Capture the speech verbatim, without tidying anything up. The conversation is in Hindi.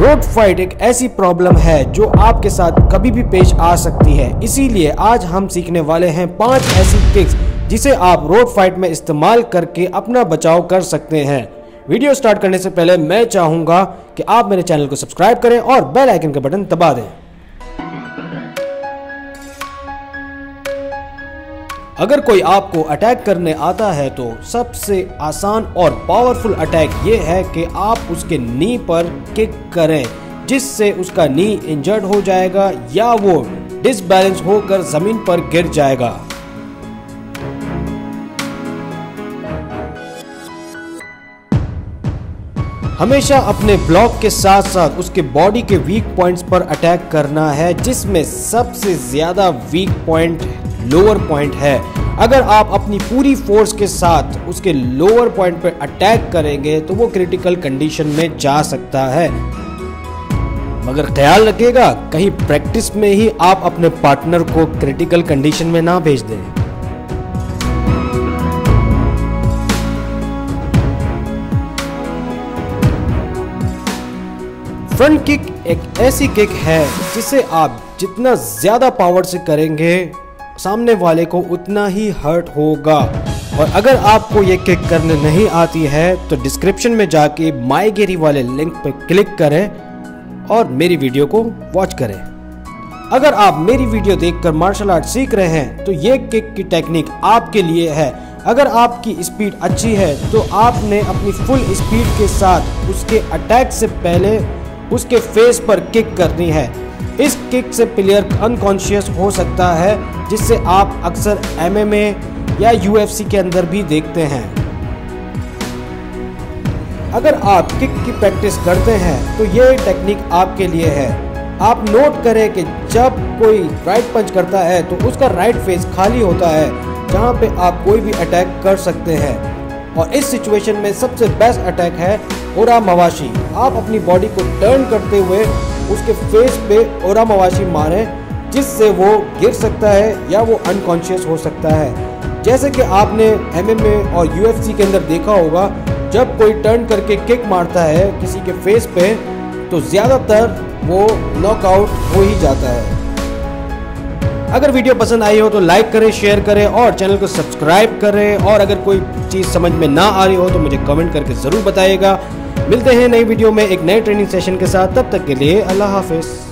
रोड फाइट एक ऐसी प्रॉब्लम है जो आपके साथ कभी भी पेश आ सकती है, इसीलिए आज हम सीखने वाले हैं पांच ऐसी ट्रिक्स जिसे आप रोड फाइट में इस्तेमाल करके अपना बचाव कर सकते हैं। वीडियो स्टार्ट करने से पहले मैं चाहूँगा कि आप मेरे चैनल को सब्सक्राइब करें और बेल आइकन का बटन दबा दें। अगर कोई आपको अटैक करने आता है तो सबसे आसान और पावरफुल अटैक ये है कि आप उसके नी पर किक करें, जिससे उसका नी इंजर्ड हो जाएगा या वो डिसबैलेंस होकर जमीन पर गिर जाएगा। हमेशा अपने ब्लॉक के साथ साथ उसके बॉडी के वीक पॉइंट्स पर अटैक करना है, जिसमें सबसे ज्यादा वीक पॉइंट लोअर पॉइंट है। अगर आप अपनी पूरी फोर्स के साथ उसके लोअर पॉइंट पर अटैक करेंगे तो वो क्रिटिकल कंडीशन में जा सकता है, मगर ख्याल रखिएगा कहीं प्रैक्टिस में ही आप अपने पार्टनर को क्रिटिकल कंडीशन में ना भेज दें। फ्रंट किक एक ऐसी किक है जिसे आप जितना ज्यादा पावर से करेंगे सामने वाले को उतना ही हर्ट होगा। और अगर आपको ये किक करने नहीं आती है तो डिस्क्रिप्शन में जाके माय गेरी वाले लिंक पर क्लिक करें और मेरी वीडियो को वॉच करें। अगर आप मेरी वीडियो देखकर मार्शल आर्ट सीख रहे हैं तो ये किक की टेक्निक आपके लिए है। अगर आपकी स्पीड अच्छी है तो आपने अपनी फुल स्पीड के साथ उसके अटैक से पहले उसके फेस पर किक करनी है। इस किक से प्लेयर अनकॉन्शियस हो सकता है, जिससे आप अक्सर एमएमए या यूएफसी के अंदर भी देखते हैं। अगर आप किक की प्रैक्टिस करते हैं तो ये टेक्निक आपके लिए है। आप नोट करें कि जब कोई राइट पंच करता है तो उसका राइट फेस खाली होता है, जहां पे आप कोई भी अटैक कर सकते हैं। और इस सिचुएशन में सबसे बेस्ट अटैक है ओरा मवाशी। आप अपनी बॉडी को टर्न करते हुए उसके फेस पे ओरा मवाशी मारें, जिससे वो गिर सकता है या वो अनकॉन्शियस हो सकता है। जैसे कि आपने एमएमए और यूएफसी के अंदर देखा होगा, जब कोई टर्न करके किक मारता है किसी के फेस पे तो ज़्यादातर वो नॉकआउट हो ही जाता है। अगर वीडियो पसंद आई हो तो लाइक करें, शेयर करें और चैनल को सब्सक्राइब करें। और अगर कोई चीज़ समझ में ना आ रही हो तो मुझे कमेंट करके ज़रूर बताइएगा। मिलते हैं नई वीडियो में एक नए ट्रेनिंग सेशन के साथ, तब तक के लिए अल्लाह हाफिज़।